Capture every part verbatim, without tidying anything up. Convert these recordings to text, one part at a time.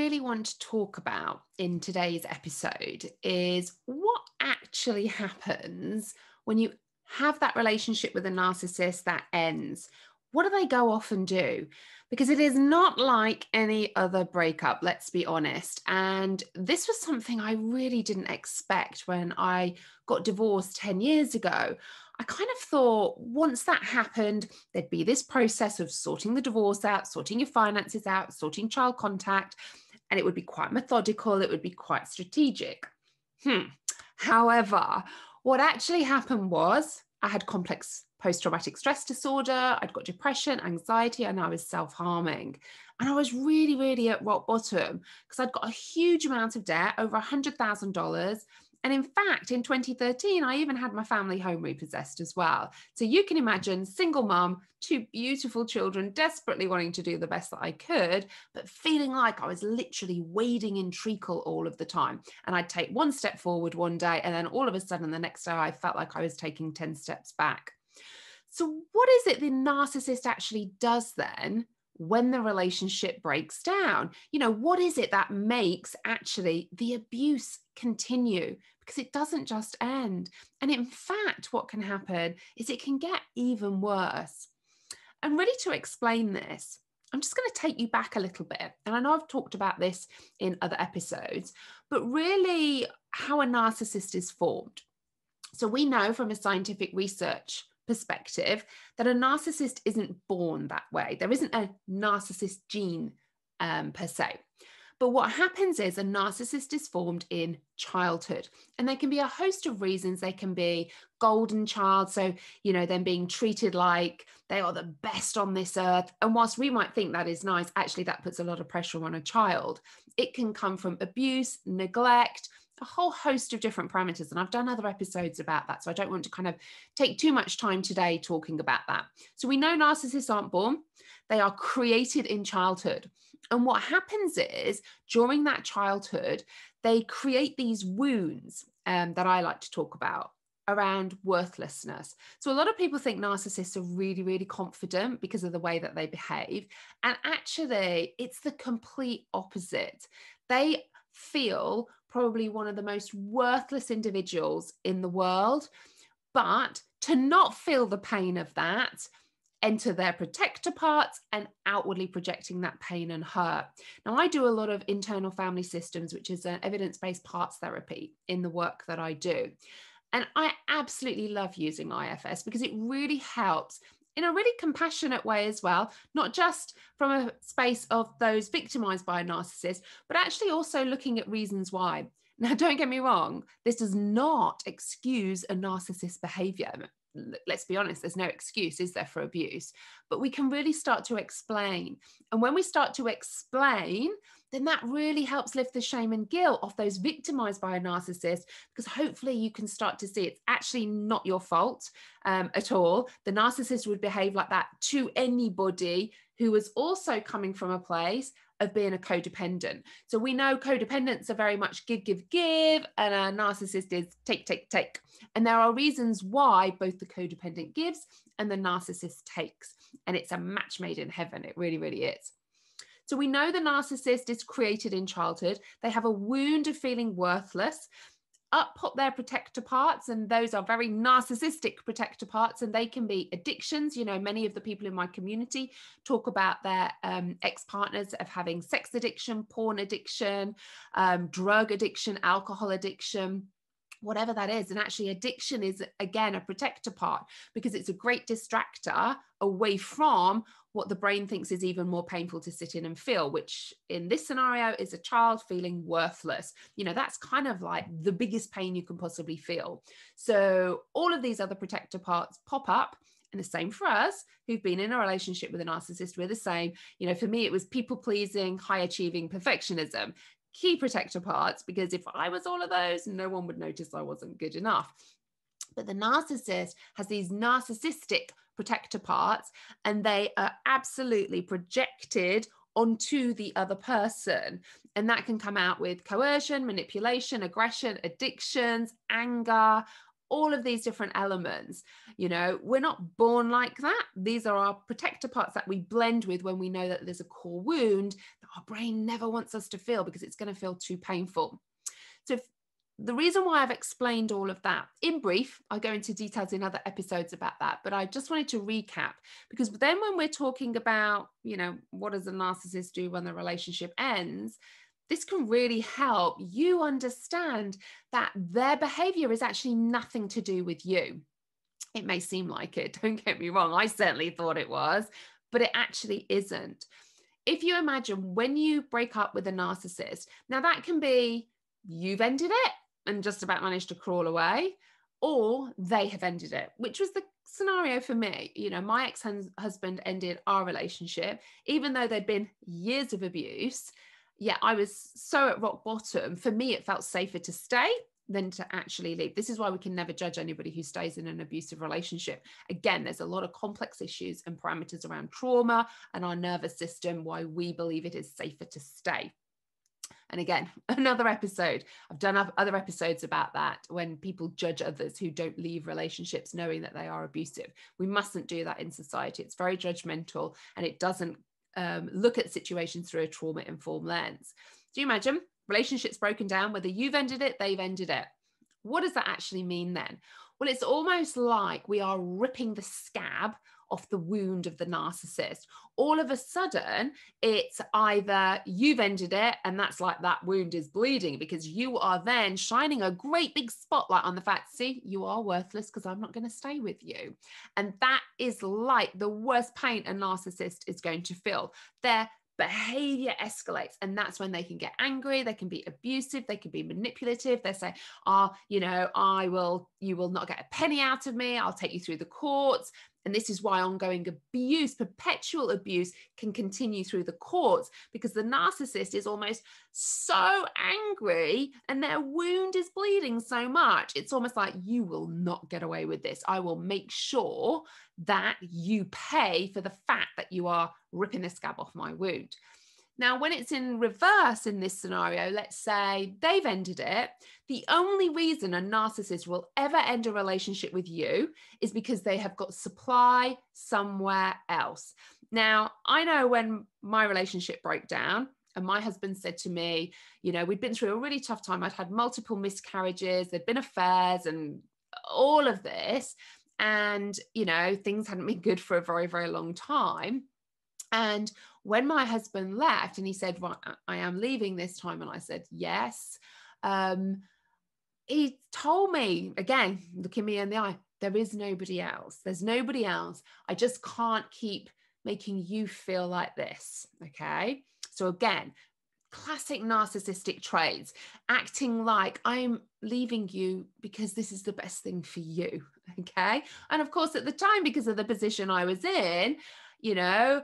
really want to talk about in today's episode is what actually happens when you have that relationship with a narcissist that ends. What do they go off and do? Because it is not like any other breakup, let's be honest. And this was something I really didn't expect when I got divorced ten years ago. I kind of thought once that happened, there'd be this process of sorting the divorce out, sorting your finances out, sorting child contact, and it would be quite methodical. It would be quite strategic. Hmm. However, what actually happened was I had complex post-traumatic stress disorder, I'd got depression, anxiety, and I was self-harming. And I was really, really at rock bottom because I'd got a huge amount of debt, over one hundred thousand dollars. And in fact, in twenty thirteen, I even had my family home repossessed as well. So you can imagine, single mum, two beautiful children, desperately wanting to do the best that I could, but feeling like I was literally wading in treacle all of the time. And I'd take one step forward one day, and then all of a sudden the next day, I felt like I was taking ten steps back. So what is it the narcissist actually does then when the relationship breaks down? You know, what is it that makes actually the abuse continue? Because it doesn't just end. And in fact, what can happen is it can get even worse. And really to explain this, I'm just going to take you back a little bit. And I know I've talked about this in other episodes, but really how a narcissist is formed. So we know from a scientific research perspective that a narcissist isn't born that way. There isn't a narcissist gene um, per se. But what happens is a narcissist is formed in childhood, and there can be a host of reasons. They can be golden child. So, you know, them being treated like they are the best on this earth. And whilst we might think that is nice, actually that puts a lot of pressure on a child. It can come from abuse, neglect, a whole host of different parameters. And I've done other episodes about that. So I don't want to kind of take too much time today talking about that. So we know narcissists aren't born. They are created in childhood. And what happens is during that childhood, they create these wounds um, that I like to talk about around worthlessness. So a lot of people think narcissists are really, really confident because of the way that they behave. And actually, it's the complete opposite. They feel probably one of the most worthless individuals in the world. But to not feel the pain of that, enter their protector parts and outwardly projecting that pain and hurt. Now, I do a lot of internal family systems, which is an evidence-based parts therapy in the work that I do. And I absolutely love using I F S because it really helps in a really compassionate way as well, not just from a space of those victimized by a narcissist, but actually also looking at reasons why. Now, don't get me wrong, this does not excuse a narcissist's behavior. Let's be honest, there's no excuse, is there, for abuse? But we can really start to explain. And when we start to explain, then that really helps lift the shame and guilt off those victimized by a narcissist, because hopefully you can start to see it's actually not your fault um, at all. The narcissist would behave like that to anybody who was also coming from a place of being a codependent. So we know codependents are very much give, give, give, and a narcissist is take, take, take. And there are reasons why both the codependent gives and the narcissist takes. And it's a match made in heaven. It really, really is. So we know the narcissist is created in childhood. They have a wound of feeling worthless. Up pop their protector parts, and those are very narcissistic protector parts, and they can be addictions. You know, many of the people in my community talk about their um, ex-partners of having sex addiction, porn addiction, um, drug addiction, alcohol addiction, whatever that is. And actually addiction is, again, a protector part because it's a great distractor away from what the brain thinks is even more painful to sit in and feel, which in this scenario is a child feeling worthless. You know, that's kind of like the biggest pain you can possibly feel. So all of these other protector parts pop up. And the same for us who've been in a relationship with a narcissist, we're the same. You know, for me, it was people pleasing, high achieving, perfectionism. Key protector parts, because if I was all of those, no one would notice I wasn't good enough. But the narcissist has these narcissistic protector parts, and they are absolutely projected onto the other person. And that can come out with coercion, manipulation, aggression, addictions, anger, all of these different elements. You know, we're not born like that. These are our protector parts that we blend with when we know that there's a core wound that our brain never wants us to feel because it's going to feel too painful. So if, the reason why I've explained all of that in brief, I go into details in other episodes about that, but I just wanted to recap, because then when we're talking about, you know, what does a narcissist do when the relationship ends? This can really help you understand that their behavior is actually nothing to do with you. It may seem like it, don't get me wrong. I certainly thought it was, but it actually isn't. If you imagine when you break up with a narcissist, now that can be you've ended it and just about managed to crawl away, or they have ended it, which was the scenario for me. You know, my ex-husband ended our relationship, even though there'd been years of abuse. Yeah, I was so at rock bottom. For me, it felt safer to stay than to actually leave. This is why we can never judge anybody who stays in an abusive relationship. Again, there's a lot of complex issues and parameters around trauma and our nervous system, why we believe it is safer to stay. And again, another episode, I've done other episodes about that, when people judge others who don't leave relationships knowing that they are abusive. We mustn't do that in society. It's very judgmental, and it doesn't um, look at situations through a trauma-informed lens. Do you imagine relationships broken down, whether you've ended it, they've ended it? What does that actually mean then? Well, it's almost like we are ripping the scab off the wound of the narcissist. All of a sudden, it's either you've ended it, and that's like that wound is bleeding, because you are then shining a great big spotlight on the fact, see, you are worthless because I'm not going to stay with you. And that is like the worst pain a narcissist is going to feel. Their behavior escalates, and that's when they can get angry, they can be abusive, they can be manipulative. They say, oh, you know, I will, you will not get a penny out of me, I'll take you through the courts. And this is why ongoing abuse, perpetual abuse, can continue through the courts, because the narcissist is almost so angry and their wound is bleeding so much. It's almost like, you will not get away with this. I will make sure that you pay for the fact that you are ripping the scab off my wound. Now, when it's in reverse in this scenario, let's say they've ended it. The only reason a narcissist will ever end a relationship with you is because they have got supply somewhere else. Now, I know when my relationship broke down, and my husband said to me, you know, we'd been through a really tough time. I'd had multiple miscarriages, there'd been affairs and all of this. And, you know, things hadn't been good for a very, very long time. And when my husband left and he said, well, I am leaving this time, and I said, yes, um, he told me, again, looking me in the eye, there is nobody else. There's nobody else. I just can't keep making you feel like this. Okay. So again, classic narcissistic traits, acting like I'm leaving you because this is the best thing for you. Okay. And of course, at the time, because of the position I was in, you know,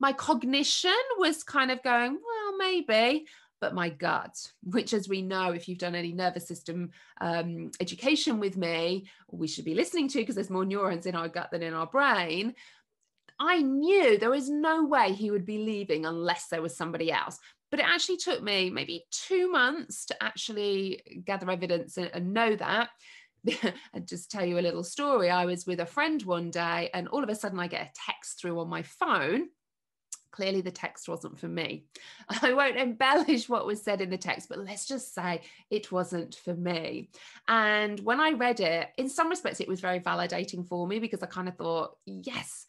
my cognition was kind of going, well, maybe, but my gut, which, as we know, if you've done any nervous system um, education with me, we should be listening to, because there's more neurons in our gut than in our brain. I knew there was no way he would be leaving unless there was somebody else. But it actually took me maybe two months to actually gather evidence and, and know that. And just tell you a little story. I was with a friend one day, and all of a sudden I get a text through on my phone. Clearly the text wasn't for me. I won't embellish what was said in the text, but let's just say it wasn't for me. And when I read it, in some respects it was very validating for me, because I kind of thought, yes,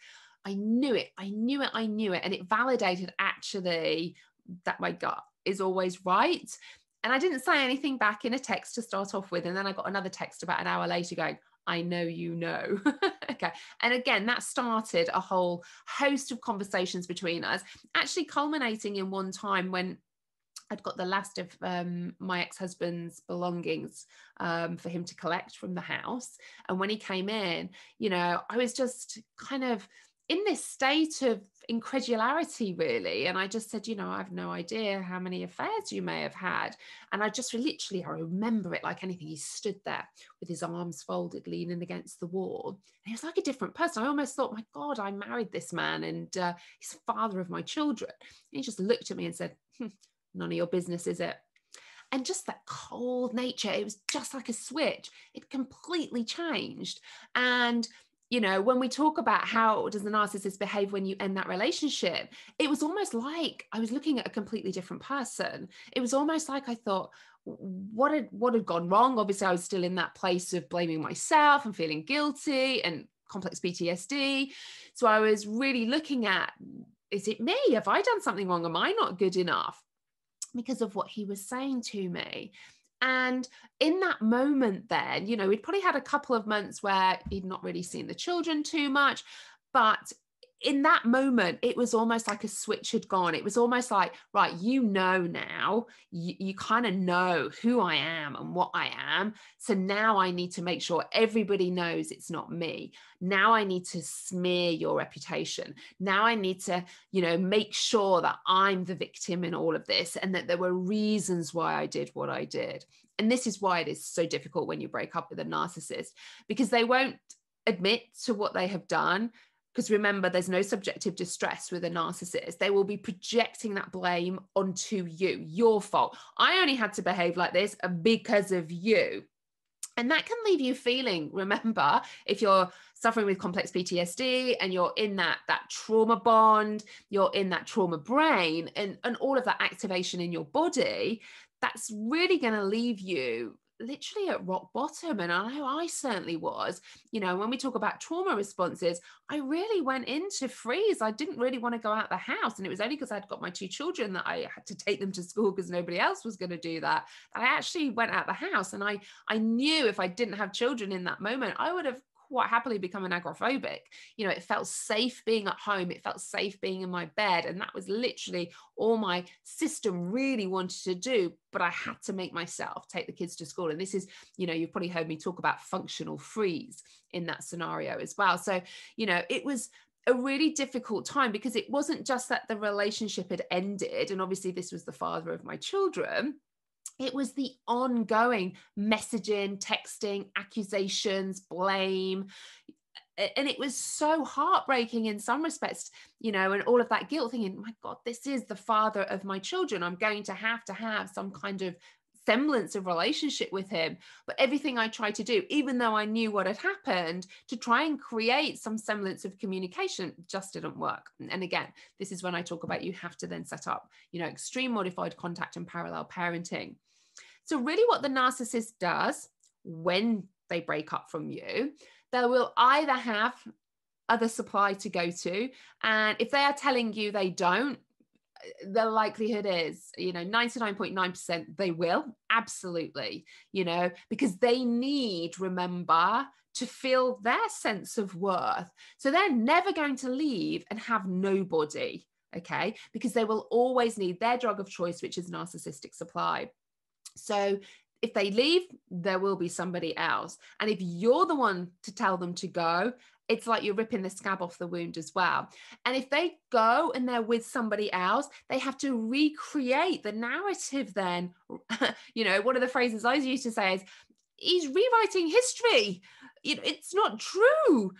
I knew it. I knew it. I knew it. And it validated actually that my gut is always right. And I didn't say anything back in a text to start off with. And then I got another text about an hour later going, I know you know. Okay. And again, that started a whole host of conversations between us, actually culminating in one time when I'd got the last of um, my ex-husband's belongings um, for him to collect from the house. And when he came in, you know, I was just kind of in this state of incredulity, really. And I just said, you know, I have no idea how many affairs you may have had. And I just literally, I remember it like anything. He stood there with his arms folded, leaning against the wall. And he was like a different person. I almost thought, my God, I married this man, and uh, he's the father of my children. And he just looked at me and said, hmm, none of your business, is it? and just that cold nature, it was just like a switch. It completely changed. And you know, when we talk about how does the narcissist behave when you end that relationship, it was almost like I was looking at a completely different person. It was almost like I thought, what had what had gone wrong? Obviously, I was still in that place of blaming myself and feeling guilty and complex P T S D. So I was really looking at, is it me? Have I done something wrong? Am I not good enough? Because of what he was saying to me. And in that moment then, you know, we'd probably had a couple of months where he'd not really seen the children too much. But in that moment, it was almost like a switch had gone. It was almost like, right, you know now, you, you kind of know who I am and what I am. So now I need to make sure everybody knows it's not me. Now I need to smear your reputation. Now I need to, you know, make sure that I'm the victim in all of this and that there were reasons why I did what I did. And this is why it is so difficult when you break up with a narcissist, because they won't admit to what they have done. Because remember, there's no subjective distress with a narcissist. They will be projecting that blame onto you, your fault. I only had to behave like this because of you. And that can leave you feeling, remember, if you're suffering with complex P T S D and you're in that, that trauma bond, you're in that trauma brain and, and all of that activation in your body, that's really going to leave you literally at rock bottom. And I know I certainly was. You know, when we talk about trauma responses, I really went into freeze. I didn't really want to go out the house. And it was only because I'd got my two children that I had to take them to school because nobody else was going to do that. I actually went out the house, and I, I knew if I didn't have children in that moment, I would have quite happily become an agoraphobic. You know, it felt safe being at home. It felt safe being in my bed. And that was literally all my system really wanted to do. But I had to make myself take the kids to school. And this is, you know, you've probably heard me talk about functional freeze in that scenario as well. So, you know, it was a really difficult time because it wasn't just that the relationship had ended. And obviously this was the father of my children. It was the ongoing messaging, texting, accusations, blame. And it was so heartbreaking in some respects, you know, and all of that guilt thinking, my God, this is the father of my children. I'm going to have to have some kind of semblance of relationship with him. But everything I tried to do, even though I knew what had happened, to try and create some semblance of communication just didn't work. And again, this is when I talk about you have to then set up, you know, extreme modified contact and parallel parenting. So really what the narcissist does when they break up from you, they will either have other supply to go to, and if they are telling you they don't, the likelihood is, you know, ninety-nine point nine percent they will, absolutely, you know, because they need, remember, to feel their sense of worth. So they're never going to leave and have nobody, okay, because they will always need their drug of choice, which is narcissistic supply. So if they leave, there will be somebody else. And if you're the one to tell them to go, it's like you're ripping the scab off the wound as well. And if they go and they're with somebody else, they have to recreate the narrative then. You know, one of the phrases I used to say is, he's rewriting history. You know, it's not true.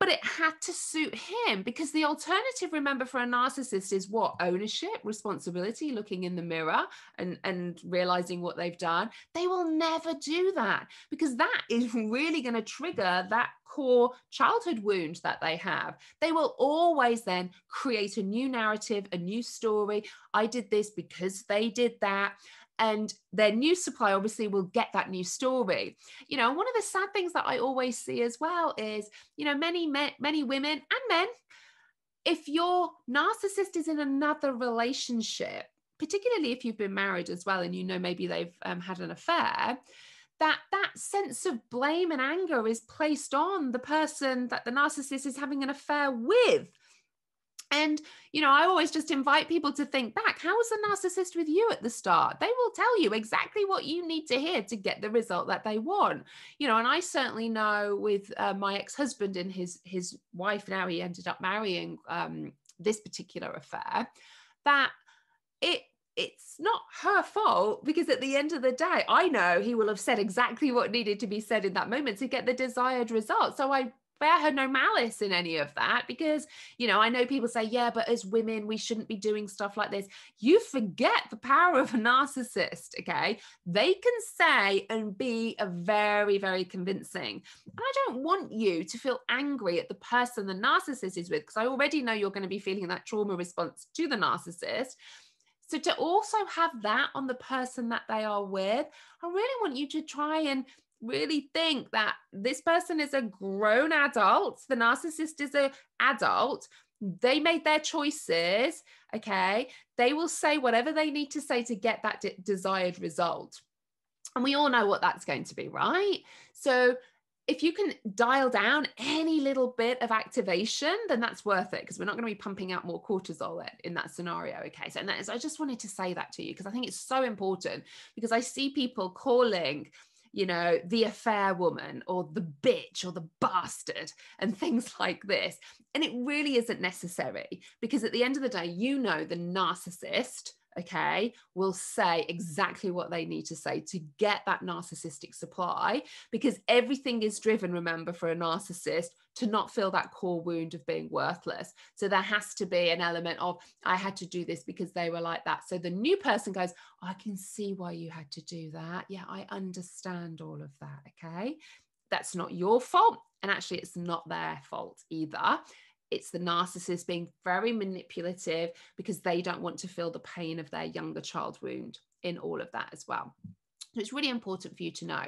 But it had to suit him, because the alternative, remember, for a narcissist is what? Ownership, responsibility, looking in the mirror and, and realizing what they've done. They will never do that, because that is really going to trigger that core childhood wound that they have. They will always then create a new narrative, a new story. I did this because they did that. And their new supply obviously will get that new story. You know, one of the sad things that I always see as well is, you know, many, many women and men, if your narcissist is in another relationship, particularly if you've been married as well, and you know, maybe they've um, had an affair, that that sense of blame and anger is placed on the person that the narcissist is having an affair with. And, you know, I always just invite people to think back. How was the narcissist with you at the start? They will tell you exactly what you need to hear to get the result that they want. You know, and I certainly know with uh, my ex-husband and his, his wife, now he ended up marrying um, this particular affair, that it, it's not her fault, because at the end of the day, I know he will have said exactly what needed to be said in that moment to get the desired result. So I bear her no malice in any of that, because, you know, I know people say, yeah, but as women, we shouldn't be doing stuff like this. You forget the power of a narcissist, okay? They can say and be a very, very convincing. And I don't want you to feel angry at the person the narcissist is with, because I already know you're going to be feeling that trauma response to the narcissist. So to also have that on the person that they are with, I really want you to try and really think that this person is a grown adult. The narcissist is an adult. They made their choices, okay? They will say whatever they need to say to get that de- desired result. And we all know what that's going to be, right? So if you can dial down any little bit of activation, then that's worth it, because we're not going to be pumping out more cortisol in that scenario. Okay. So, and that is, I just wanted to say that to you, because I think it's so important, because I see people calling, you know, the affair woman or the bitch or the bastard and things like this. And it really isn't necessary, because at the end of the day, you know, the narcissist, okay, will say exactly what they need to say to get that narcissistic supply, because everything is driven, remember, for a narcissist to not feel that core wound of being worthless. So there has to be an element of, I had to do this because they were like that. So the new person goes, I can see why you had to do that. Yeah, I understand all of that, okay? That's not your fault. And actually, it's not their fault either. It's the narcissist being very manipulative because they don't want to feel the pain of their younger child wound in all of that as well. So it's really important for you to know.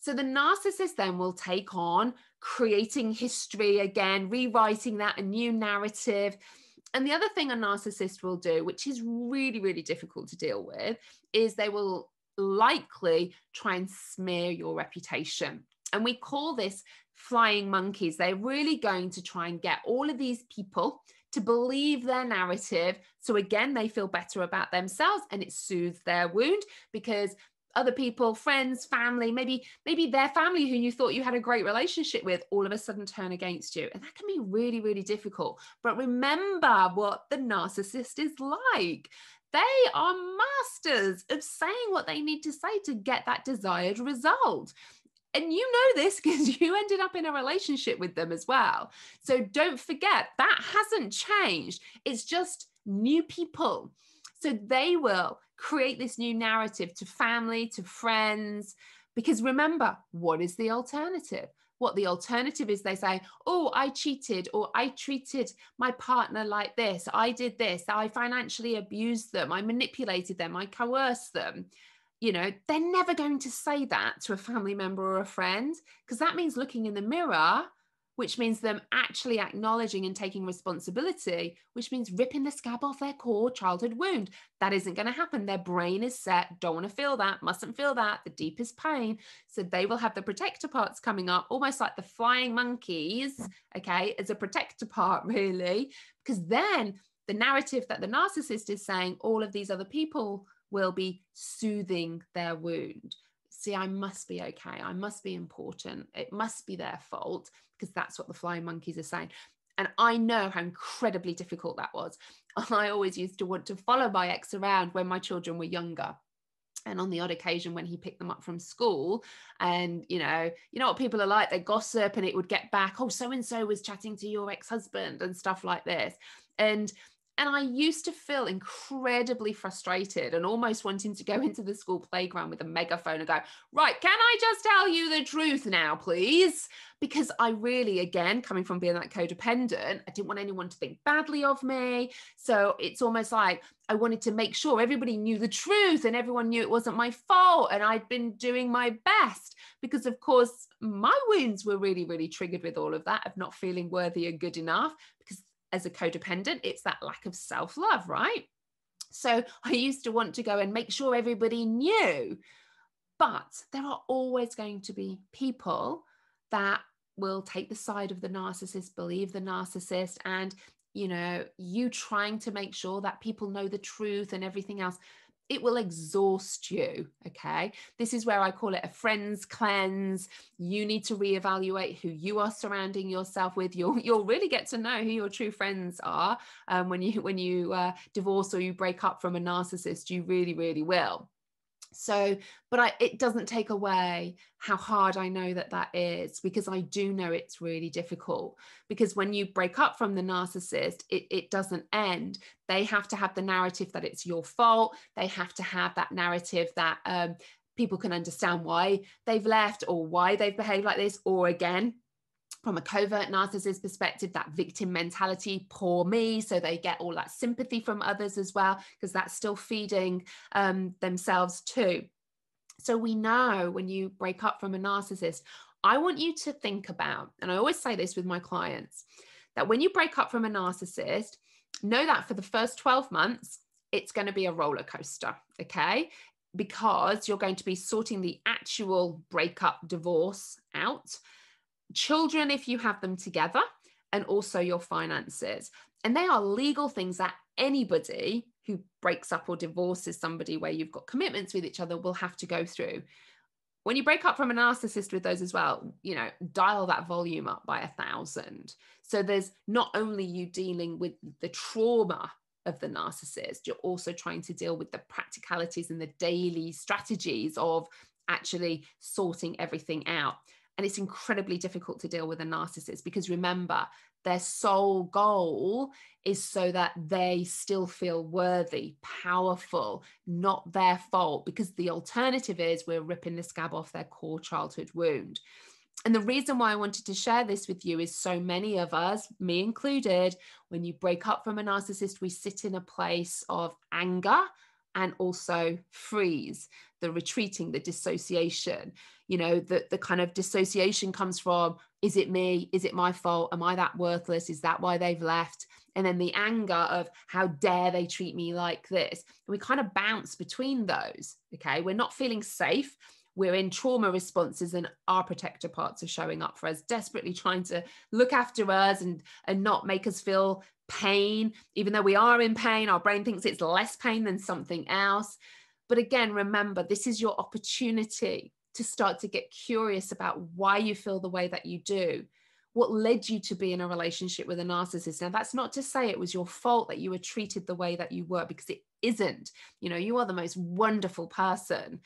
So the narcissist then will take on creating history again, rewriting that, a new narrative. And the other thing a narcissist will do, which is really, really difficult to deal with, is they will likely try and smear your reputation. And we call this flying monkeys. They're really going to try and get all of these people to believe their narrative. So again, they feel better about themselves and it soothes their wound, because other people, friends, family, maybe, maybe their family who you thought you had a great relationship with, all of a sudden turn against you. And that can be really, really difficult. But remember what the narcissist is like. They are masters of saying what they need to say to get that desired result. And you know this because you ended up in a relationship with them as well. So don't forget, that hasn't changed. It's just new people. So they will create this new narrative to family, to friends, because remember, what is the alternative? What the alternative is, they say, oh, I cheated, or I treated my partner like this. I did this. I financially abused them. I manipulated them. I coerced them. You know, they're never going to say that to a family member or a friend, because that means looking in the mirror, which means them actually acknowledging and taking responsibility, which means ripping the scab off their core childhood wound. That isn't going to happen. Their brain is set. Don't want to feel that. Mustn't feel that. The deepest pain. So they will have the protector parts coming up, almost like the flying monkeys, okay, as a protector part, really, because then the narrative that the narcissist is saying, all of these other people will be soothing their wound. See, I must be okay. I must be important. It must be their fault, because that's what the flying monkeys are saying. And I know how incredibly difficult that was. I always used to want to follow my ex around when my children were younger. And on the odd occasion when he picked them up from school, and, you know, you know what people are like, they gossip, and it would get back, oh, so-and-so was chatting to your ex-husband and stuff like this. And And I used to feel incredibly frustrated and almost wanting to go into the school playground with a megaphone and go, right, can I just tell you the truth now, please? Because I really, again, coming from being that codependent, I didn't want anyone to think badly of me. So it's almost like I wanted to make sure everybody knew the truth and everyone knew it wasn't my fault. And I'd been doing my best, because, of course, my wounds were really, really triggered with all of that, of not feeling worthy or good enough, because as a codependent, it's that lack of self-love, right? So I used to want to go and make sure everybody knew, but there are always going to be people that will take the side of the narcissist, believe the narcissist, and, you know, you trying to make sure that people know the truth and everything else, it will exhaust you, okay? This is where I call it a friends cleanse. You need to reevaluate who you are surrounding yourself with. You'll, you'll really get to know who your true friends are um, when you, when you uh, divorce or you break up from a narcissist. You really, really will. So, but I, it doesn't take away how hard I know that that is, because I do know it's really difficult, because when you break up from the narcissist, it, it doesn't end. They have to have the narrative that it's your fault. They have to have that narrative that um, people can understand why they've left or why they've behaved like this, or again, from a covert narcissist perspective, that victim mentality, poor me. So they get all that sympathy from others as well, because that's still feeding um, themselves too. So we know when you break up from a narcissist, I want you to think about, and I always say this with my clients, that when you break up from a narcissist, know that for the first twelve months, it's going to be a roller coaster, okay? Because you're going to be sorting the actual breakup divorce out, children if you have them together, and also your finances. And they are legal things that anybody who breaks up or divorces somebody where you've got commitments with each other will have to go through. When you break up from a narcissist with those as well, you know, dial that volume up by a thousand. So there's not only you dealing with the trauma of the narcissist, you're also trying to deal with the practicalities and the daily strategies of actually sorting everything out. And it's incredibly difficult to deal with a narcissist, because remember, their sole goal is so that they still feel worthy, powerful, not their fault, because the alternative is we're ripping the scab off their core childhood wound. And the reason why I wanted to share this with you is so many of us, me included, when you break up from a narcissist, we sit in a place of anger and also freeze, the retreating, the dissociation. You know, the, the kind of dissociation comes from, is it me? Is it my fault? Am I that worthless? Is that why they've left? And then the anger of, how dare they treat me like this? And we kind of bounce between those, okay? We're not feeling safe. We're in trauma responses, and our protector parts are showing up for us, desperately trying to look after us and, and not make us feel pain. Even though we are in pain, our brain thinks it's less pain than something else. But again, remember, this is your opportunity to start to get curious about why you feel the way that you do. What led you to be in a relationship with a narcissist? Now, that's not to say it was your fault that you were treated the way that you were, because it isn't. You know, you are the most wonderful person.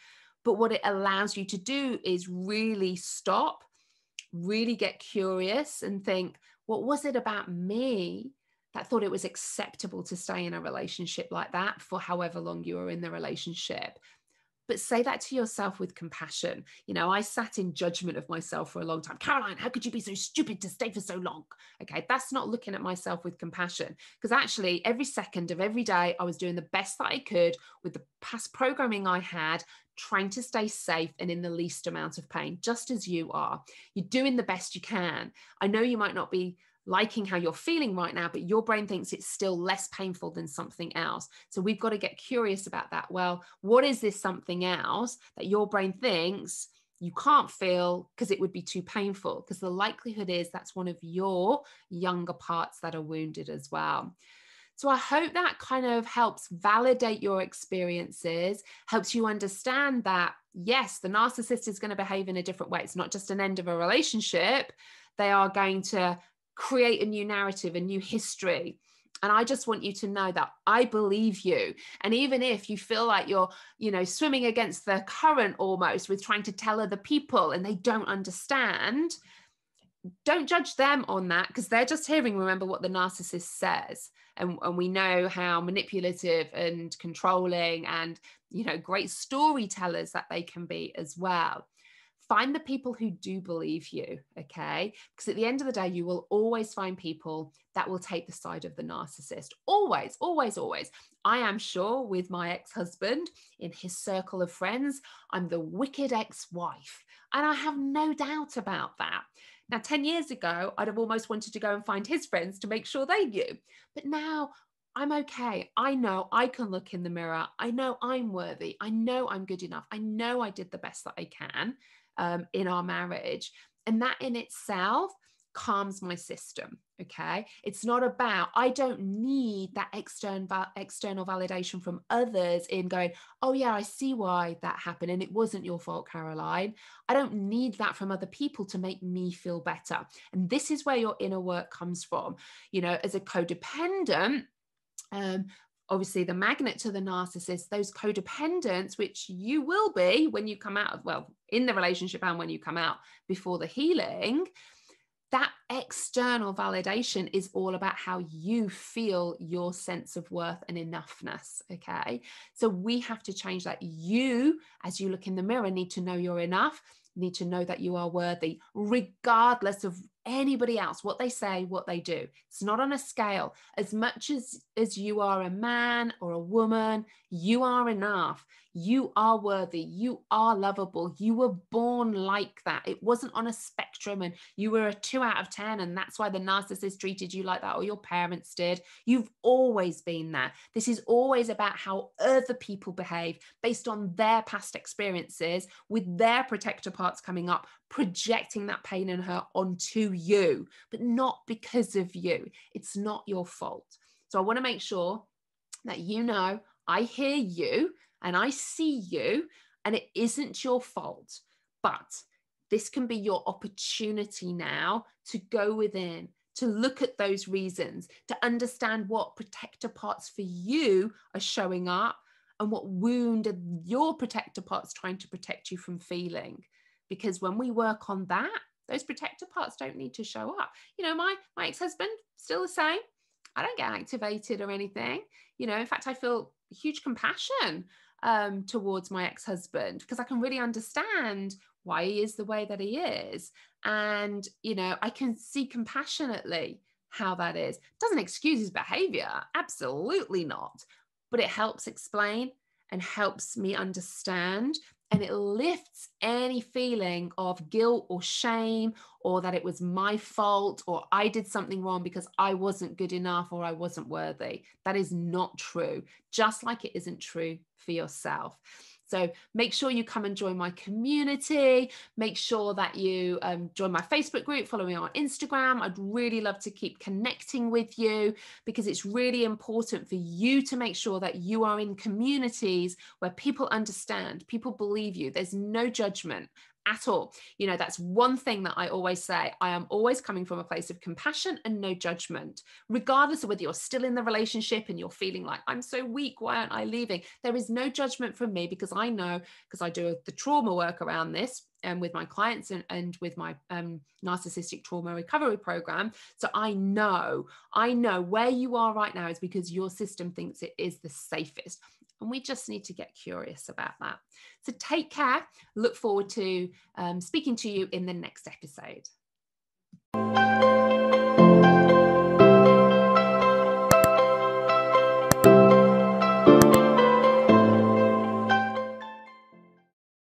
But what it allows you to do is really stop, really get curious and think, what was it about me that thought it was acceptable to stay in a relationship like that for however long you were in the relationship? But say that to yourself with compassion. You know, I sat in judgment of myself for a long time. Caroline, how could you be so stupid to stay for so long? Okay, that's not looking at myself with compassion, because actually every second of every day, I was doing the best that I could with the past programming I had, trying to stay safe and in the least amount of pain, just as you are. You're doing the best you can. I know you might not be liking how you're feeling right now, but your brain thinks it's still less painful than something else. So we've got to get curious about that. Well, what is this something else that your brain thinks you can't feel because it would be too painful? Because the likelihood is that's one of your younger parts that are wounded as well. So I hope that kind of helps validate your experiences, helps you understand that, yes, the narcissist is going to behave in a different way. It's not just an end of a relationship. They are going to create a new narrative, a new history. And I just want you to know that I believe you. And even if you feel like you're, you know, swimming against the current almost with trying to tell other people and they don't understand, don't judge them on that, because they're just hearing, remember, what the narcissist says. And, and we know how manipulative and controlling and, you know, great storytellers that they can be as well. Find the people who do believe you, okay? Because at the end of the day, you will always find people that will take the side of the narcissist. Always, always, always. I am sure with my ex-husband, in his circle of friends, I'm the wicked ex-wife. And I have no doubt about that. Now, ten years ago, I'd have almost wanted to go and find his friends to make sure they knew. But now I'm okay. I know I can look in the mirror. I know I'm worthy. I know I'm good enough. I know I did the best that I can um, in our marriage. And that in itself calms my system, okay? It's not about, I don't need that external external validation from others in going, oh yeah, I see why that happened and it wasn't your fault, Caroline. I don't need that from other people to make me feel better. And this is where your inner work comes from. You know, as a codependent, um, obviously the magnet to the narcissist, those codependents, which you will be when you come out of, well, in the relationship and when you come out before the healing, that external validation is all about how you feel your sense of worth and enoughness, okay? So we have to change that. You, as you look in the mirror, need to know you're enough, need to know that you are worthy, regardless of anybody else, what they say, what they do. It's not on a scale. As much as, as you are a man or a woman, you are enough. You are worthy. You are lovable. You were born like that. It wasn't on a spectrum and you were a two out of ten and that's why the narcissist treated you like that or your parents did. You've always been that. This is always about how other people behave based on their past experiences with their protector parts coming up, projecting that pain and hurt onto you, but not because of you. It's not your fault. So I want to make sure that you know I hear you and I see you and it isn't your fault, but this can be your opportunity now to go within, to look at those reasons, to understand what protector parts for you are showing up and what wound are your protector parts trying to protect you from feeling. Because when we work on that, those protector parts don't need to show up. You know, my, my ex-husband, still the same. I don't get activated or anything. You know, in fact, I feel huge compassion um, towards my ex-husband because I can really understand why he is the way that he is. And, you know, I can see compassionately how that is. Doesn't excuse his behavior. Absolutely not. But it helps explain and helps me understand. And it lifts any feeling of guilt or shame or that it was my fault or I did something wrong because I wasn't good enough or I wasn't worthy. That is not true, just like it isn't true for yourself. So make sure you come and join my community. Make sure that you um, join my Facebook group, follow me on Instagram. I'd really love to keep connecting with you because it's really important for you to make sure that you are in communities where people understand, people believe you. There's no judgment at all. You know, that's one thing that I always say. I am always coming from a place of compassion and no judgment, regardless of whether you're still in the relationship and you're feeling like, I'm so weak, why aren't I leaving? There is no judgment from me because I know, because I do the trauma work around this and um, with my clients and, and with my um, narcissistic trauma recovery program. So I know, I know where you are right now is because your system thinks it is the safest. And we just need to get curious about that. So take care. Look forward to um, speaking to you in the next episode.